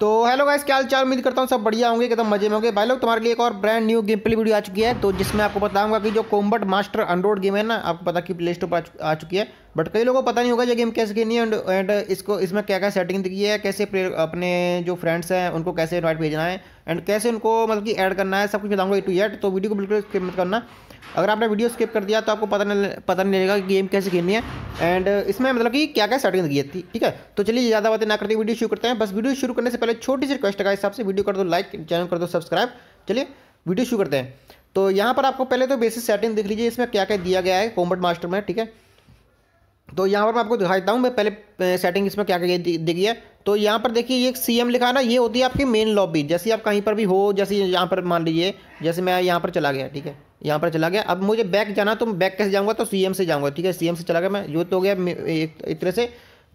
तो hello guys, क्या हाल चाल। उम्मीद करता हूँ सब बढ़िया होंगे, एकदम मजे में होंगे। भाई लोग तुम्हारे लिए एक और brand new game play video आ चुकी है, तो जिसमें आपको बताऊंगा कि जो कॉम्बैट मास्टर अनरोड गेम है ना, आपको पता कि प्ले स्टोर पर आ चुकी है, बट कई लोगों को पता नहीं होगा ये गेम कैसे खेलनी है एंड इसको इसमें क्या क्या सेटिंग दी है, कैसे अपने जो फ्रेंड्स हैं उनको कैसे इन्वाइट भेजना है एंड कैसे उनको मतलब कि ऐड करना है, सब कुछ बताऊंगा ए टू जेड। तो वीडियो को बिल्कुल स्किप मत करना, अगर आपने वीडियो स्किप कर दिया तो आपको पता नहीं लगेगा कि गेम कैसे खेलनी है एंड इसमें मतलब कि क्या क्या सेटिंग दी थी। ठीक है, तो चलिए ज़्यादा बातें ना करते वीडियो शुरू करते हैं। बस वीडियो शुरू करने से पहले छोटी सी रिक्वेस्ट है, हिसाब से वीडियो कर दो लाइक, चैनल कर दो सब्सक्राइब। चलिए वीडियो शुरू करते हैं। तो यहाँ पर आपको पहले तो बेसिक सेटिंग देख लीजिए, इसमें क्या क्या दिया गया है कॉम्बैट मास्टर में। ठीक है, तो यहाँ पर मैं आपको दिखा देता हूँ मैं पहले सेटिंग इसमें क्या क्या देखी है। तो यहाँ पर देखिए ये सीएम लिखा है ना, ये होती है आपकी मेन लॉबी। जैसे आप कहीं पर भी हो, जैसे यहाँ पर मान लीजिए जैसे मैं यहाँ पर चला गया, ठीक है यहाँ पर चला गया, अब मुझे बैक जाना तो मैं बैक कैसे जाऊँगा, तो सीएम से जाऊँगा। ठीक है, सीएम से चला गया मैं, जो तो हो गया एक तरह से।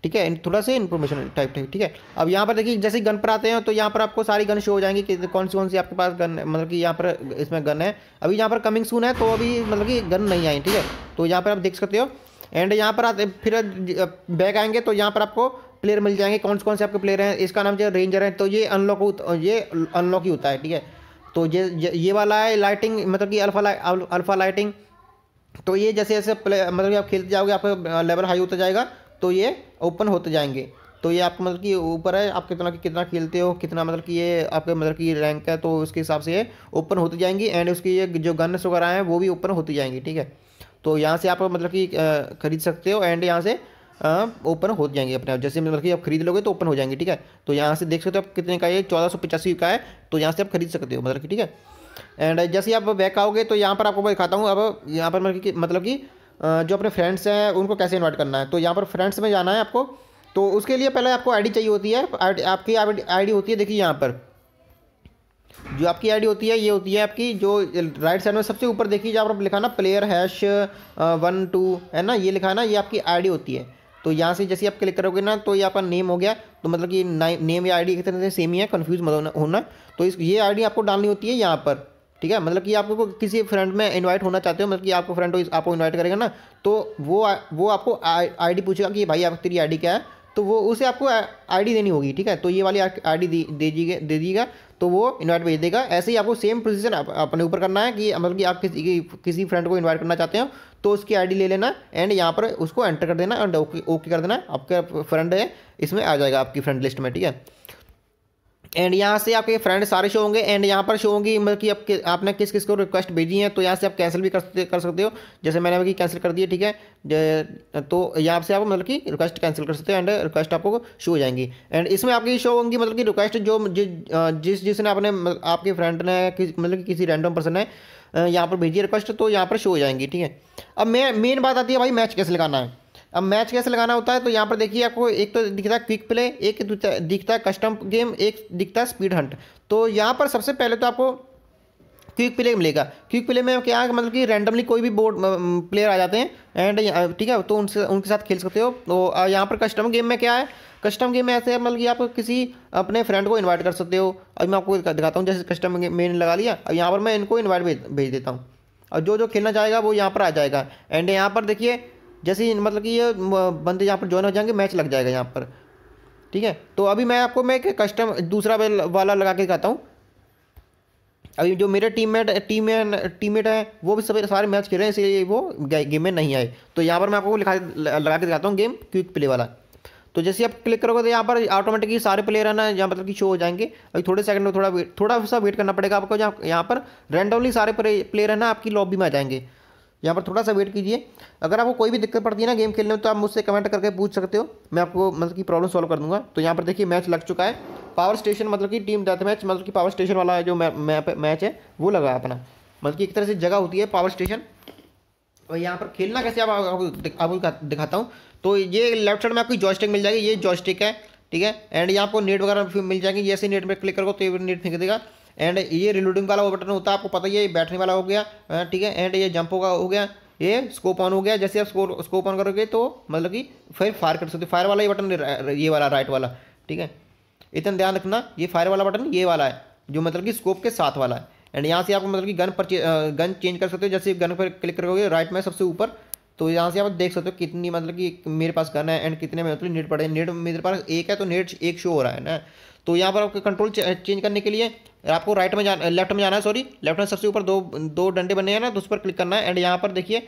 ठीक है, थोड़ा सा इन्फॉर्मेशन टाइप टाइप। ठीक है, अब यहाँ पर देखिए जैसे गन पर आते हैं तो यहाँ पर आपको सारी गन शो हो जाएंगी कि कौन सी आपके पास गन, मतलब कि यहाँ पर इसमें गन है। अभी यहाँ पर कमिंग सून है तो अभी मतलब कि गन नहीं आई। ठीक है, तो यहाँ पर आप देख सकते हो एंड यहाँ पर आते फिर बैक आएंगे तो यहाँ पर आपको प्लेयर मिल जाएंगे, कौन से आपके प्लेयर हैं। इसका नाम जो रेंजर है, तो ये अनलॉक ही होता है। ठीक है, तो ये वाला है लाइटिंग, मतलब कि अल्फा लाइटिंग। तो ये जैसे जैसे मतलब कि आप खेलते जाओगे आपका लेवल हाई होता जाएगा तो ये ओपन होते जाएंगे। तो ये आपको मतलब कि ऊपर है, आप कितना खेलते हो, कितना मतलब कि ये आपके मतलब कि रैंक है, तो उसके हिसाब से ये ओपन होती जाएंगी एंड उसकी ये जो गन्स वगैरह हैं वो भी ओपन होती जाएंगी। ठीक है, तो यहाँ से आप मतलब कि खरीद सकते हो एंड यहाँ से ओपन हो जाएंगे अपने आप, जैसे मतलब कि आप खरीद लोगे तो ओपन हो जाएंगे। ठीक है, तो यहाँ से देख सकते हो आप कितने का, ये 1485 का है, तो यहाँ से आप खरीद सकते हो मतलब कि। ठीक है, एंड जैसे आप बैक आओगे तो यहाँ पर आपको मैं दिखाता हूँ। अब यहाँ पर मतलब कि जो अपने फ्रेंड्स हैं उनको कैसे इन्वाइट करना है, तो यहाँ पर फ्रेंड्स में जाना है आपको। तो उसके लिए पहले आपको आईडी चाहिए होती है, आपकी आईडी होती है, देखिए यहाँ पर जो आपकी आईडी होती है ये होती है आपकी जो राइट साइड में सबसे ऊपर देखिए जहाँ पर लिखा ना प्लेयर हैश 1 2 है ना, ये लिखा ना, ये आपकी आईडी होती है। तो यहाँ से जैसे आप क्लिक करोगे ना तो ये आपका नेम हो गया, तो मतलब कि नेम या आईडी एक तरह से सेम ही है, कन्फ्यूज मत होना। तो ये आईडी आपको डालनी होती है यहाँ पर। ठीक है, मतलब कि आपको किसी फ्रेंड में इन्वाइट होना चाहते हो, मतलब कि आपको फ्रेंड आपको इन्वाइट करेगा ना, तो वो आपको आईडी पूछेगा कि भाई आप तेरी आईडी क्या है, तो वो उसे आपको आईडी देनी होगी। ठीक है, तो ये वाली आईडी दे दीजिएगा तो वो इन्वाइट भेज देगा। ऐसे ही आपको सेम प्रोसीजर अपने ऊपर करना है कि मतलब कि आप किसी फ्रेंड को इन्वाइट करना चाहते हो तो उसकी आईडी ले लेना एंड यहाँ पर उसको एंटर कर देना एंड ओके कर देना, आपका फ्रेंड है इसमें आ जाएगा आपकी फ्रेंड लिस्ट में। ठीक है, एंड यहाँ से आपके फ्रेंड सारे शो होंगे एंड यहाँ पर शो होंगी मतलब कि आपने किस किस को रिक्वेस्ट भेजी है। तो यहाँ से आप कैंसिल भी कर सकते हो, जैसे मैंने अभी कैंसिल कर दिया। ठीक है, तो यहाँ से आप मतलब कि रिक्वेस्ट कैंसिल कर सकते हो एंड रिक्वेस्ट आपको शो हो जाएंगी एंड इसमें आपकी शो होंगी मतलब कि रिक्वेस्ट जो जिसने आपने आपके फ्रेंड ने मतलब कि किसी रैंडम पर्सन है यहाँ पर भेजी रिक्वेस्ट, तो यहाँ पर शो हो जाएंगी। ठीक है, अब मेन बात आती है भाई मैच कैसे लगाना है। अब मैच कैसे लगाना होता है तो यहाँ पर देखिए आपको एक तो दिखता है क्विक प्ले, एक दिखता है कस्टम गेम, एक दिखता है स्पीड हंट। तो यहाँ पर सबसे पहले तो आपको क्विक प्ले मिलेगा। क्विक प्ले में क्या है मतलब कि रैंडमली कोई भी बोर्ड प्लेयर आ जाते हैं एंड ठीक है, तो उनके साथ खेल सकते हो। तो यहाँ पर कस्टम गेम में क्या है, कस्टम गेम में ऐसे है मतलब कि आप किसी अपने फ्रेंड को इन्वाइट कर सकते हो। अभी मैं आपको दिखाता हूँ, जैसे कस्टम गेम मैंने लगा लिया, अब यहाँ पर मैं इनको इन्वाइट भेज देता हूँ और जो खेलना चाहेगा वो यहाँ पर आ जाएगा एंड यहाँ पर देखिए जैसे मतलब कि ये बंदे यहाँ पर ज्वाइन हो जाएंगे, मैच लग जाएगा यहाँ पर। ठीक है, तो अभी मैं एक कस्टम दूसरा वाला लगा के दिखाता हूँ। अभी जो मेरे टीममेट हैं वो भी सारे मैच खेल रहे हैं, इसलिए वो गेम में नहीं आए। तो यहाँ पर मैं आपको लगा के दिखाता हूँ गेम क्विक प्ले वाला। तो जैसे आप क्लिक करोगे तो यहाँ पर ऑटोमेटिकली सारे प्लेयर है ना यहाँ मतलब कि शो हो जाएंगे। अभी थोड़े सेकंड में थोड़ा सा वेट करना पड़ेगा आपको, यहाँ पर रैंडमली सारे प्लेयर है ना आपकी लॉबी में आ जाएंगे। यहाँ पर थोड़ा सा वेट कीजिए। अगर आपको कोई भी दिक्कत पड़ती है ना गेम खेलने में तो आप मुझसे कमेंट करके पूछ सकते हो, मैं आपको मतलब कि प्रॉब्लम सॉल्व कर दूंगा। तो यहाँ पर देखिए मैच लग चुका है, पावर स्टेशन मतलब कि टीम डेथ मैच, मतलब कि पावर स्टेशन वाला जो मैच है वो लगा अपना, मतलब कि एक तरह से जगह होती है पावर स्टेशन। और यहाँ पर खेलना कैसे आपको दिखाता हूँ। तो ये लेफ्ट साइड में आपकी जॉयस्टिक मिल जाएगी, ये जॉयस्टिक है। ठीक है, एंड यहाँ आपको नेट वगैरह मिल जाएंगे, जैसे नेट में क्लिक करोगे तो ये नेट फेंक देगा एंड ये रिलोडिंग वाला वो बटन होता है, आपको पता ही है, ये बैठने वाला हो गया। ठीक है, एंड ये जंप होगा हो गया, ये स्कोप ऑन हो गया। जैसे आप स्कोप ऑन करोगे तो मतलब कि फिर फायर कर सकते हो, फायर वाला ये बटन, ये वाला राइट वाला। ठीक है, इतना ध्यान रखना, ये फायर वाला बटन ये वाला है जो मतलब कि स्कोप के साथ वाला है एंड यहाँ से आप मतलब कि गन चेंज कर सकते हो। जैसे गन पर क्लिक करोगे राइट में सबसे ऊपर तो यहाँ से आप देख सकते हो कितनी मतलब कि मेरे पास गन है एंड कितने में मतलब नेट पड़े। नेट मेरे पास एक है तो नेट एक शो हो रहा है ना। तो यहाँ पर आपको कंट्रोल चेंज करने के लिए आपको राइट में जाना, लेफ्ट में जाना है, सॉरी लेफ्ट में सबसे ऊपर दो डंडे बने हैं ना, तो उस पर क्लिक करना है एंड यहाँ पर देखिए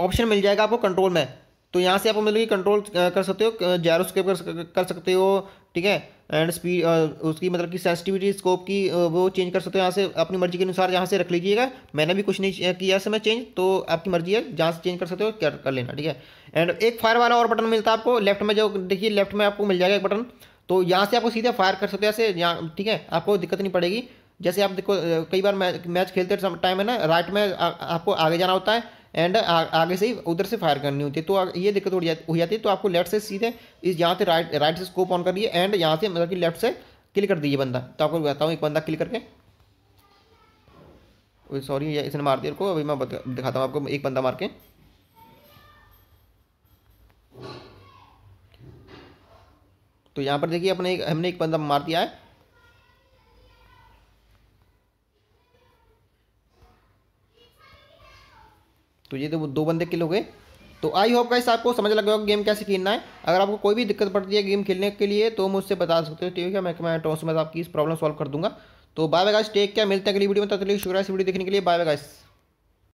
ऑप्शन मिल जाएगा आपको कंट्रोल में। तो यहाँ से आप मतलब कि कंट्रोल कर सकते हो, जायरोस्कोप कर सकते हो, ठीक है, एंड स्पीड उसकी मतलब कि सेंसिटिविटी स्कोप की वो चेंज कर सकते हो यहाँ से अपनी मर्जी के अनुसार। यहाँ से रख लीजिएगा, मैंने भी कुछ नहीं किया इसमें चेंज, तो आपकी मर्जी है जहाँ से चेंज कर सकते हो क्या कर लेना, ठीक है। एंड एक फायर वाला और बटन मिलता है आपको लेफ्ट में, जो देखिए लेफ्ट में आपको मिल जाएगा एक बटन, तो यहाँ से आपको सीधे फायर कर सकते हो ऐसे यहाँ, ठीक है, आपको दिक्कत नहीं पड़ेगी। जैसे आप देखो कई बार मैच खेलते टाइम है ना, राइट में आपको आगे जाना होता है एंड आगे से ही उधर से फायर करनी होती है, तो ये दिक्कत हो जाती है। तो आपको लेफ्ट से सीधे इस यहाँ से राइट से स्कोप ऑन करिए एंड यहाँ से मतलब कि लेफ्ट से किल कर दीजिए बंदा। तो आपको बताता हूँ एक बंदा किल करके, सॉरी इसने मार दिया को, अभी मैं दिखाता हूँ आपको एक बंदा मार के। तो यहाँ पर देखिए अपने हमने एक बंदा मार दिया है। तो ये तो दो बंदे किल हो गए। तो आई होप गाइस आपको समझ लग गया होगा गेम कैसे खेलना है। अगर आपको कोई भी दिक्कत पड़ती है गेम खेलने के लिए तो मुझसे बता सकते हो, ठीक है, मैं टॉस में आपकी इस प्रॉब्लम सॉल्व कर दूंगा। तो bye bye guys, take care, मिलते हैं अगली वीडियो में, तब तक के लिए शुक्रिया इस वीडियो देखने के लिए, बाय बाय गाइस।